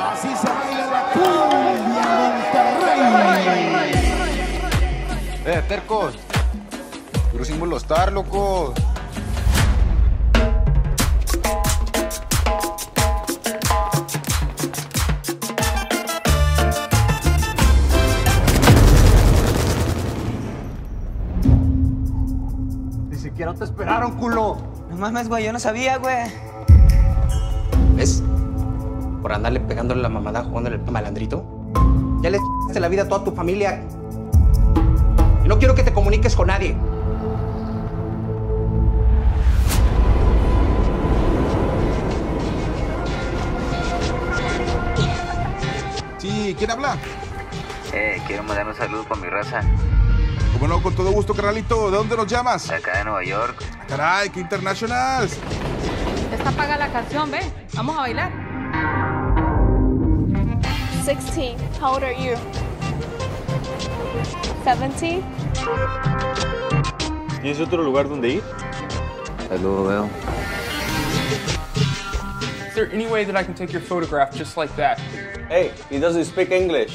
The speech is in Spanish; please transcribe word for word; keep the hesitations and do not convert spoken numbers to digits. Así se baila la cumbia Monterrey. Eh, tercos, crucimos los tar, locos. Ni siquiera te esperaron, culo. No mames, güey, yo no sabía, güey. ¿Ves? Por andarle pegándole la mamada, jugándole el malandrito. Ya le de la vida a toda tu familia. No quiero que te comuniques con nadie. Sí, ¿quién habla? Eh, quiero mandar un saludo para mi raza. Como no, con todo gusto, carnalito. ¿De dónde nos llamas? Acá de Nueva York. Caray, qué internationals. Está paga la canción, ve. Vamos a bailar. sixteen, how old are you? seventy. ¿Tienes otro lugar donde ir? Hello, Will. Is there any way that I can take your photograph just like that? Hey, he doesn't speak English.